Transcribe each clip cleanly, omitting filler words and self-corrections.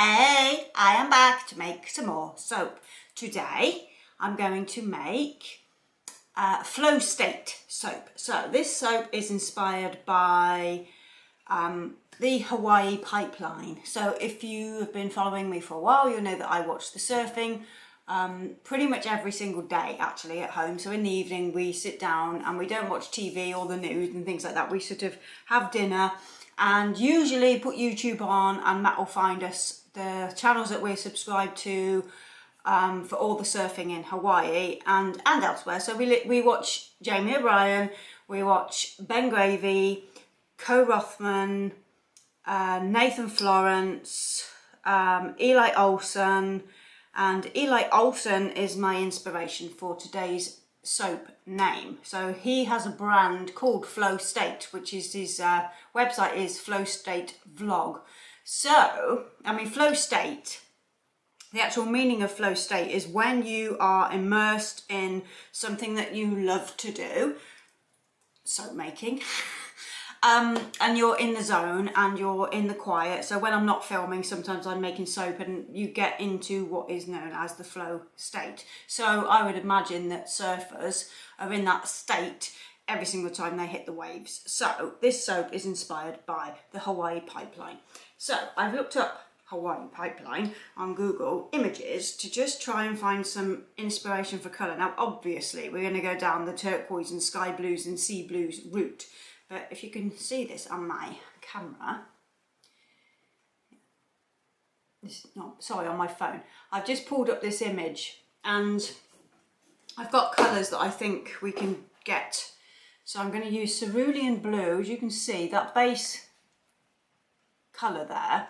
Hey, I am back to make some more soap. Today I'm going to make flow state soap. So this soap is inspired by the Hawaii pipeline. So if you have been following me for a while, you'll know that I watch the surfing pretty much every single day actually at home. So in the evening we sit down and we don't watch TV or the news and things like that. We sort of have dinner and usually put YouTube on, and Matt will find us the channels that we're subscribed to for all the surfing in Hawaii and elsewhere. So we watch Jamie O'Brien, we watch Ben Gravy, Ko Rothman, Nathan Florence, Eli Olson, and Eli Olson is my inspiration for today's soap name. So he has a brand called Flow State, which is his website is Flow State Vlog. So I mean, flow state, the actual meaning of flow state is when you are immersed in something that you love to do, soap making, and you're in the zone and you're in the quiet. So when I'm not filming, sometimes I'm making soap and you get into what is known as the flow state. So I would imagine that surfers are in that state every single time they hit the waves. So this soap is inspired by the Hawaii pipeline. So I've looked up Hawaii pipeline on Google Images to just try and find some inspiration for colour. Now obviously we're going to go down the turquoise and sky blues and sea blues route. But if you can see this on my camera, on my phone, I've just pulled up this image and I've got colours that I think we can get. So I'm going to use cerulean blue. As you can see, that base colour there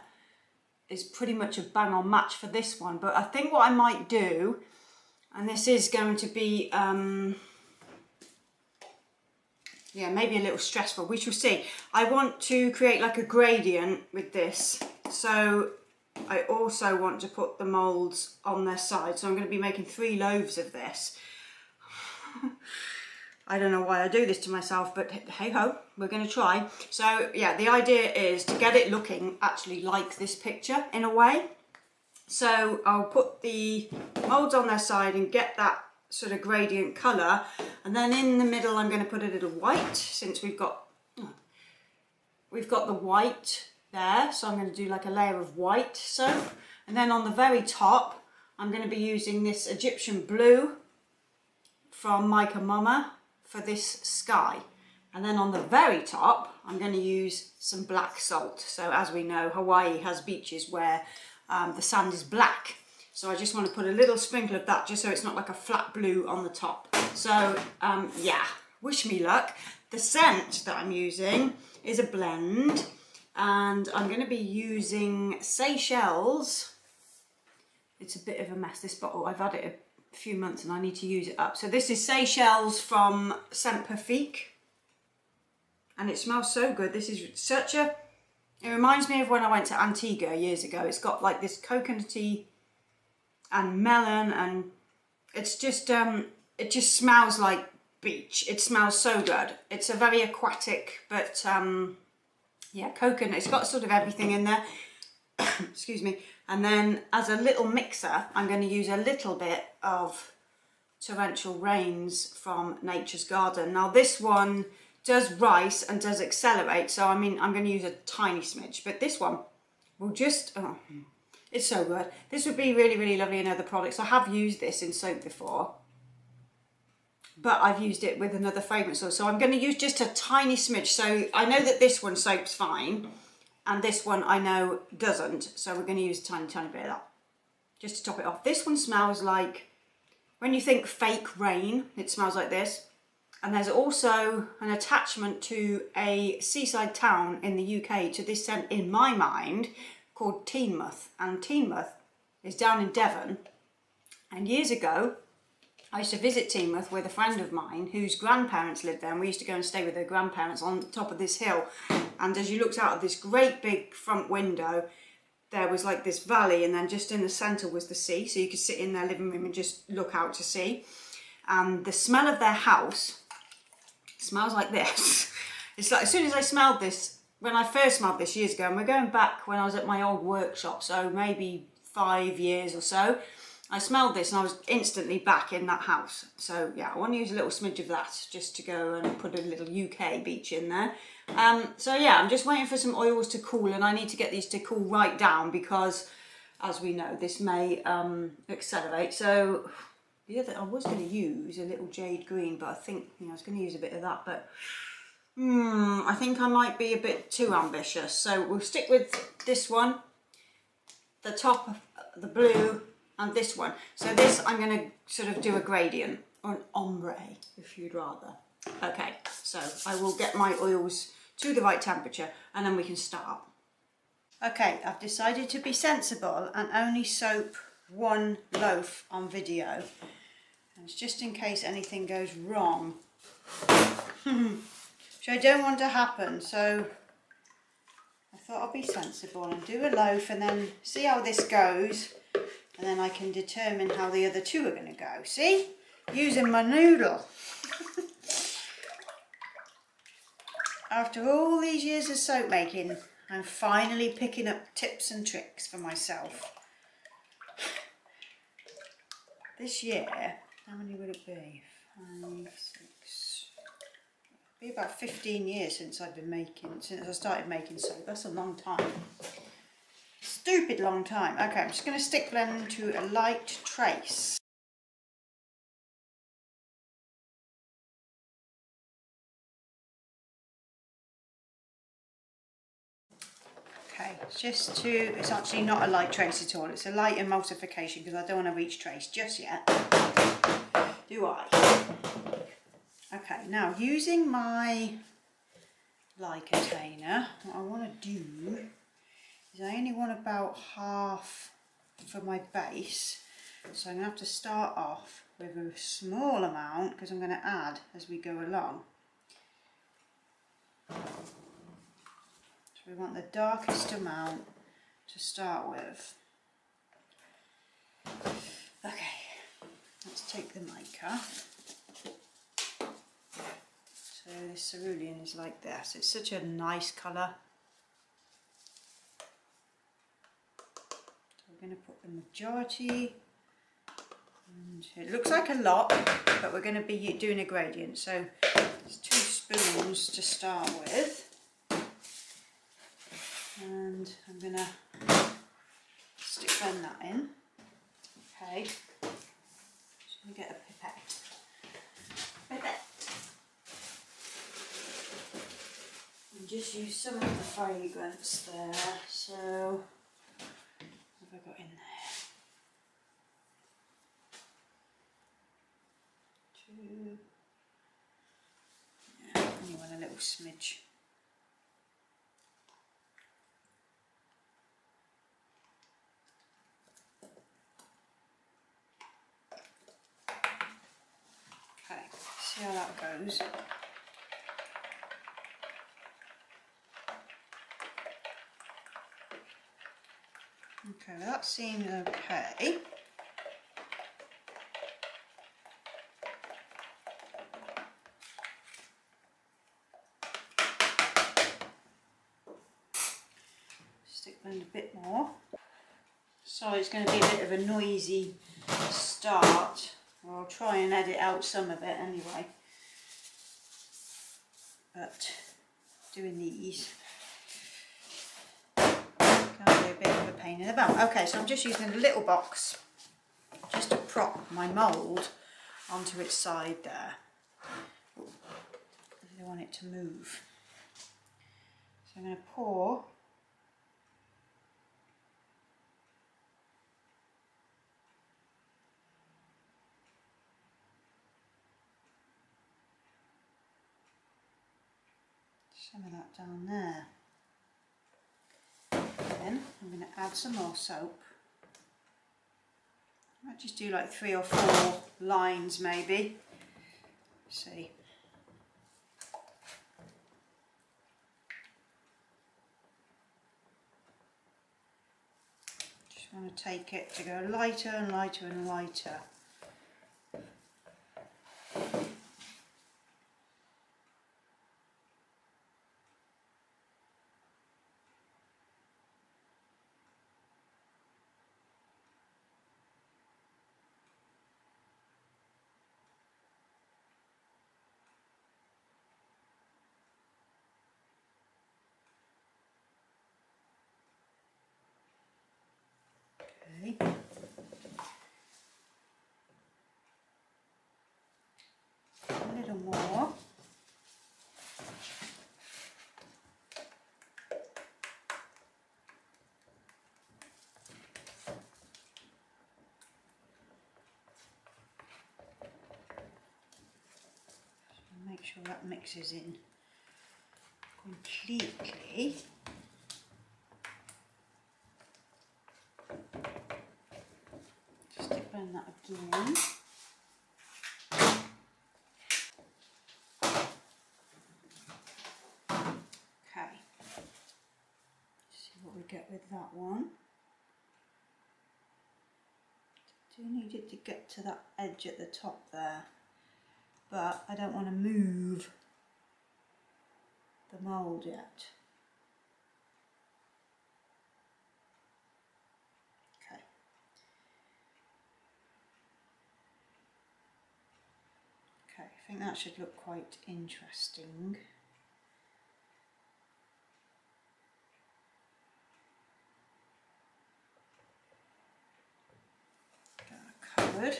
is pretty much a bang on match for this one. But I think what I might do, and this is going to be yeah, maybe a little stressful, we shall see. I want to create like a gradient with this. So I also want to put the moulds on their side. So I'm going to be making 3 loaves of this. I don't know why I do this to myself, but hey ho, we're going to try. So yeah, the idea is to get it looking actually like this picture in a way. So I'll put the moulds on their side and get that sort of gradient colour, and then in the middle I'm going to put a little white, since we've got the white there. So I'm going to do like a layer of white soap, and then on the very top I'm going to be using this Egyptian blue from Mica Mama for this sky, and then on the very top I'm going to use some black salt. So as we know, Hawaii has beaches where the sand is black. So I just want to put a little sprinkle of that just so it's not like a flat blue on the top. So yeah, wish me luck. The scent that I'm using is a blend, and I'm going to be using Seychelles. It's a bit of a mess, this bottle. I've had it a few months and I need to use it up. So this is Seychelles from Scent Perfique, and it smells so good. This is such a, it reminds me of when I went to Antigua years ago. It's got like this coconutty and melon, and it's just it just smells like beach. It smells so good. It's a very aquatic, but yeah, coconut. It's got sort of everything in there. Excuse me. And then as a little mixer I'm going to use a little bit of Torrential Rains from Nature's Garden. Now this one does rise and does accelerate, so I mean I'm going to use a tiny smidge, but this one will just, oh, it's so good. This would be really, really lovely in other products. I have used this in soap before, but I've used it with another fragrance oil. So I'm going to use just a tiny smidge. So I know that this one soaps fine and this one I know doesn't. So we're going to use a tiny, tiny bit of that just to top it off. This one smells like, when you think fake rain, it smells like this. And there's also an attachment to a seaside town in the UK to this scent in my mind, called Teenmouth, and Teenmouth is down in Devon. And years ago I used to visit Teenmouth with a friend of mine whose grandparents lived there, and we used to go and stay with her grandparents on the top of this hill. And as you looked out of this great big front window, there was like this valley, and then just in the centre was the sea, so you could sit in their living room and just look out to sea. And the smell of their house smells like this. It's like, as soon as I smelled this, when I first smelled this years ago, and we're going back when I was at my old workshop, so maybe 5 years or so, I smelled this and I was instantly back in that house. So yeah, I want to use a little smidge of that just to go and put a little UK beach in there. So yeah, I'm just waiting for some oils to cool, and I need to get these to cool right down because, as we know, this may accelerate. So the other, I was going to use a little jade green, but I think, you know, I was going to use a bit of that, but I think I might be a bit too ambitious. So we'll stick with this one, the top of the blue, and this one. So this, I'm going to sort of do a gradient, or an ombre, if you'd rather. Okay, so I will get my oils to the right temperature, and then we can start. Okay, I've decided to be sensible and only soap one loaf on video. And it's just in case anything goes wrong, which I don't want to happen, so I thought I'll be sensible and do a loaf and then see how this goes. And then I can determine how the other two are going to go. See? Using my noodle. After all these years of soap making, I'm finally picking up tips and tricks for myself. This year, how many would it be? 5, 6... It'll be about 15 years since I started making soap. That's a long time. Stupid long time. Okay, I'm just going to stick blend to a light trace. Okay, it's actually not a light trace at all. It's a light emulsification because I don't want to reach trace just yet. Do I? Okay, now using my lye container, what I want to do, I only want about half for my base, so I'm going to have to start off with a small amount because I'm going to add as we go along. So we want the darkest amount to start with. Okay, let's take the mica. So this cerulean is like this, it's such a nice colour. We're going to put the majority, and it looks like a lot, but we're going to be doing a gradient, so it's 2 spoons to start with, and I'm going to stick that in. Okay, just going to get a pipette. And just use some of the fragrance there, so. I've got in there. 2. Yeah, only want a little smidge. Okay, see how that goes. Okay, well that seems okay. Stick blend a bit more. So it's going to be a bit of a noisy start. I'll try and edit out some of it anyway. But doing these can be a bit of a pain in the butt. Okay, so I'm just using a little box just to prop my mould onto its side there. I don't want it to move. So I'm going to pour some of that down there. Then I'm going to add some more soap. I might just do like 3 or 4 lines maybe. Let's see. Just want to take it to go lighter and lighter and lighter. Okay. A little more. Make sure that mixes in completely. Just dip in that again. Okay, see what we get with that one. I do need it to get to that edge at the top there, but I don't want to move the mould yet. Okay. Okay, I think that should look quite interesting. Get that covered.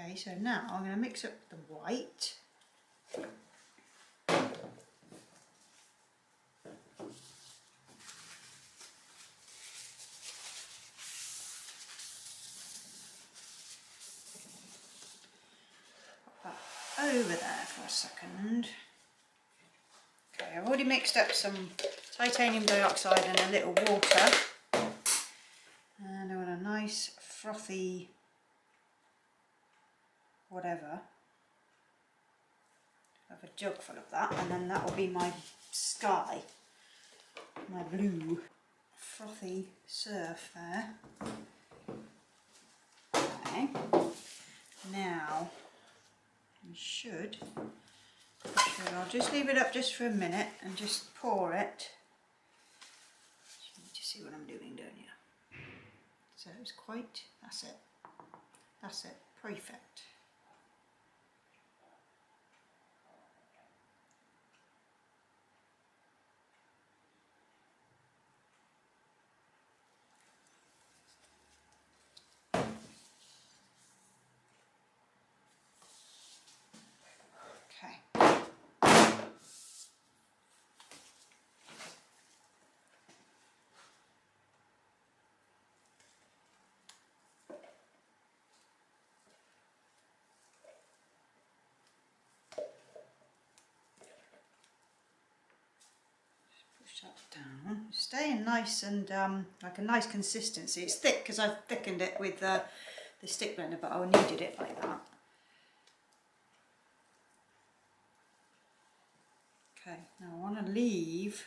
Okay, so now I'm going to mix up the white. Pop that over there for a second. Okay, I've already mixed up some titanium dioxide and a little water. And I want a nice frothy whatever. I have a jug full of that, and then that will be my sky, my blue frothy surf there. Okay, now you I'll just leave it up just for a minute and just pour it. You need to see what I'm doing, don't you? So it's quite, that's it, perfect. That down, staying nice and like a nice consistency. It's thick because I've thickened it with the stick blender, but I needed it like that. Okay, now I want to leave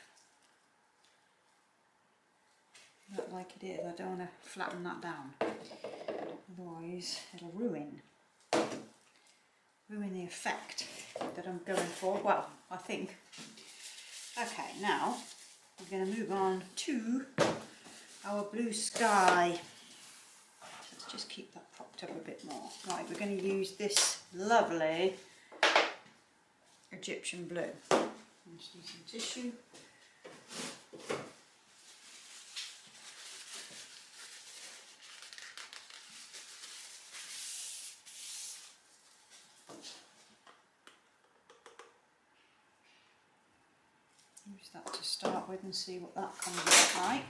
that like it is. I don't want to flatten that down, otherwise it'll ruin the effect that I'm going for. Well, I think. Okay, now we're going to move on to our blue sky. Let's just keep that propped up a bit more. Right, we're going to use this lovely Egyptian blue. I'm just using some tissue. Use that to start with and see what that comes out like.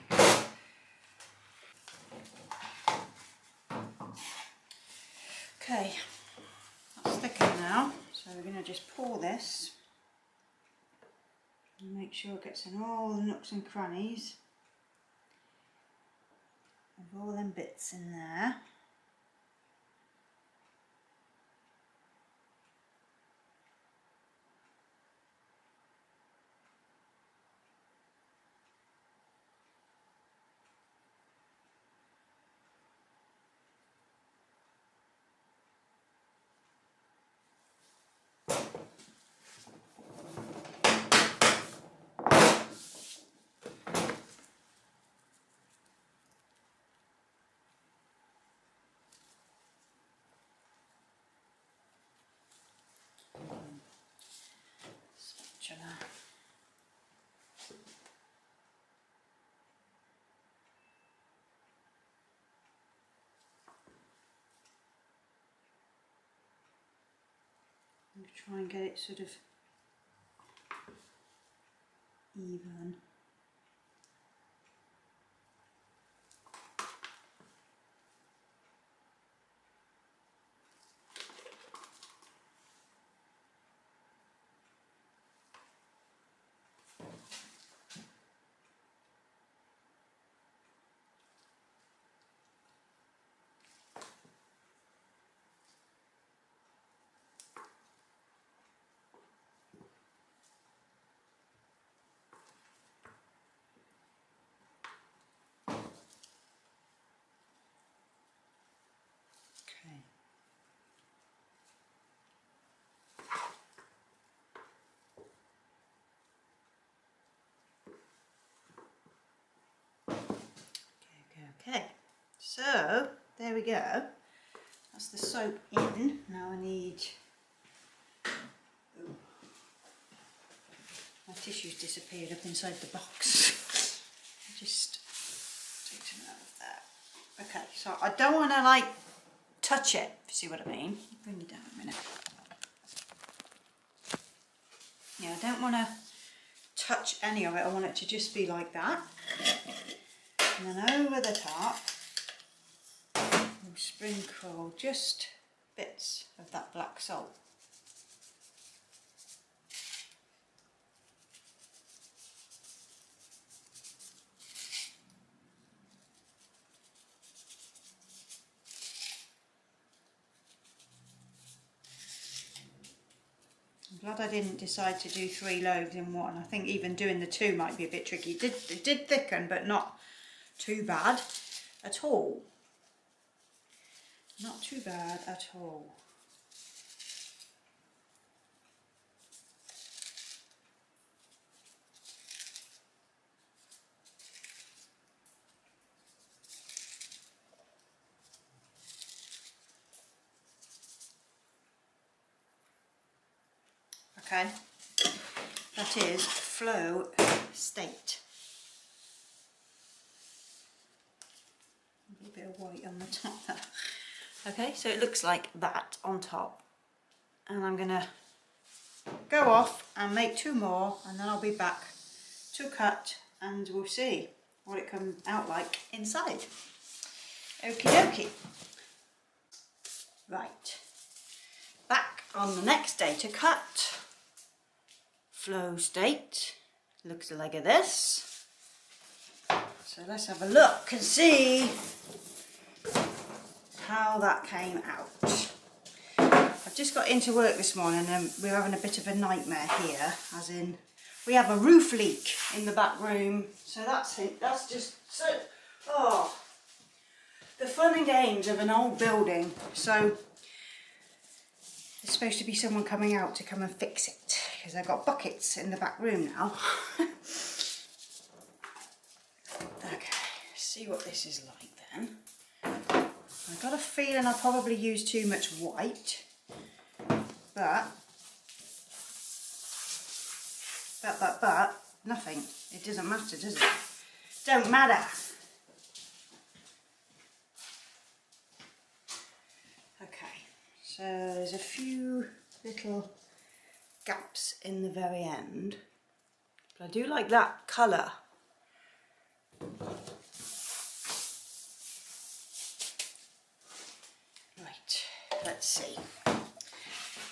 Okay, that's thickened now, so we're going to just pour this and make sure it gets in all the nooks and crannies of all them bits in there. I'm going to try and get it sort of even. Okay, so there we go, that's the soap in. Now I need, ooh, my tissue's disappeared up inside the box. Just take some out of that. Okay, so I don't want to like touch it, if you see what I mean. Bring it down a minute. Yeah, I don't want to touch any of it, I want it to just be like that. And then over the top, we'll sprinkle just bits of that black salt. I'm glad I didn't decide to do 3 loaves in one. I think even doing the 2 might be a bit tricky. It did thicken, but not too bad at all. Not too bad at all. Okay, that is flow state. White on the top there. Okay, so it looks like that on top, and I'm gonna go off and make 2 more, and then I'll be back to cut and we'll see what it comes out like inside. Okie dokie. Right, back on the next day to cut. Flow state looks like this, so let's have a look and see how that came out. I've just got into work this morning and we're having a bit of a nightmare here, as in we have a roof leak in the back room, so that's it. That's just so, oh, the fun and games of an old building. So there's supposed to be someone coming out to come and fix it, because I've got buckets in the back room now. Okay, let's see what this is like then. I got a feeling I probably used too much white, but nothing. It doesn't matter, does it? Don't matter. Okay, so there's a few little gaps in the very end, but I do like that colour. Let's see.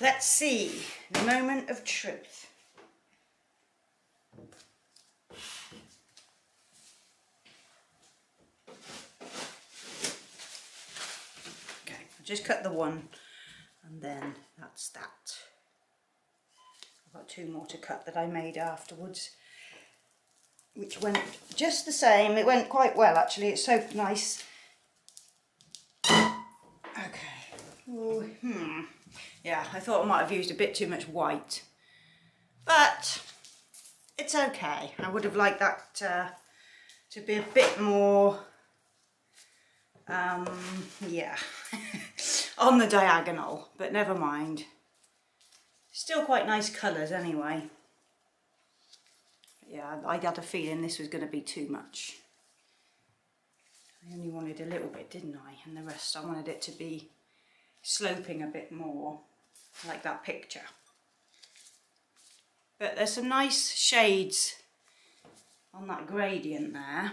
Let's see. The moment of truth. Okay, I'll just cut the 1 and then that's that. I've got 2 more to cut that I made afterwards, which went just the same. It went quite well actually. It's so nice. Ooh, yeah, I thought I might have used a bit too much white, but it's okay. I would have liked that to be a bit more, yeah, on the diagonal, but never mind. Still quite nice colours anyway. But yeah, I had a feeling this was going to be too much. I only wanted a little bit, didn't I? And the rest, I wanted it to be sloping a bit more, like that picture. But there's some nice shades on that gradient there.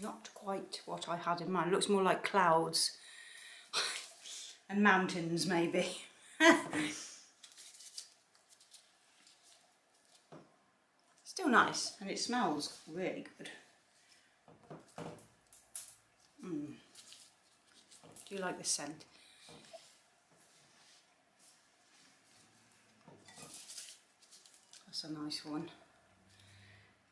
Not quite what I had in mind. It looks more like clouds and mountains, maybe. Still nice, and it smells really good. Do you like the scent? That's a nice one.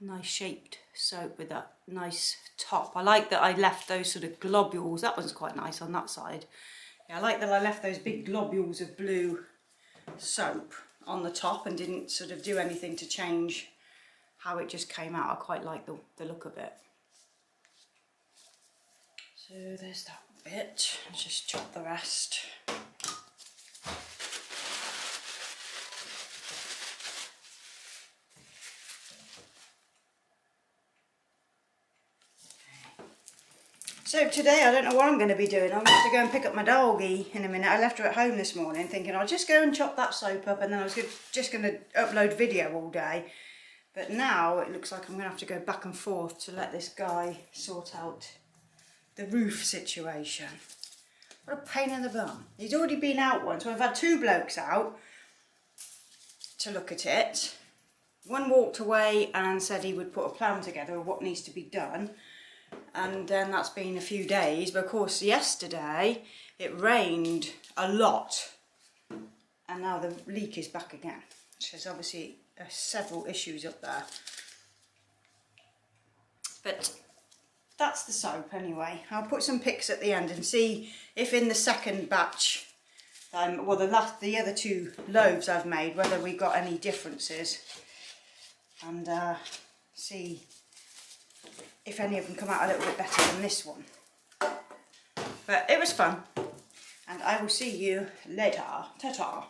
Nice shaped soap with that nice top. I like that I left those sort of globules. That one's quite nice on that side. Yeah, I like that I left those big globules of blue soap on the top and didn't sort of do anything to change how it just came out. I quite like the look of it. So there's that bit. Let's just chop the rest. So today, I don't know what I'm going to be doing. I'm going to go and pick up my doggie in a minute. I left her at home this morning thinking I'll just go and chop that soap up and then I was just going to upload video all day. But now it looks like I'm going to have to go back and forth to let this guy sort out the roof situation. What a pain in the bum. He's already been out once. So I've had two blokes out to look at it. One walked away and said he would put a plan together of what needs to be done. And then that's been a few days, but of course yesterday it rained a lot and now the leak is back again. So there's obviously several issues up there. But that's the soap anyway. I'll put some pics at the end and see if in the second batch, well the other two loaves I've made, whether we got any differences and see if any of them come out a little bit better than this one. But it was fun, and I will see you later. Ta-ta.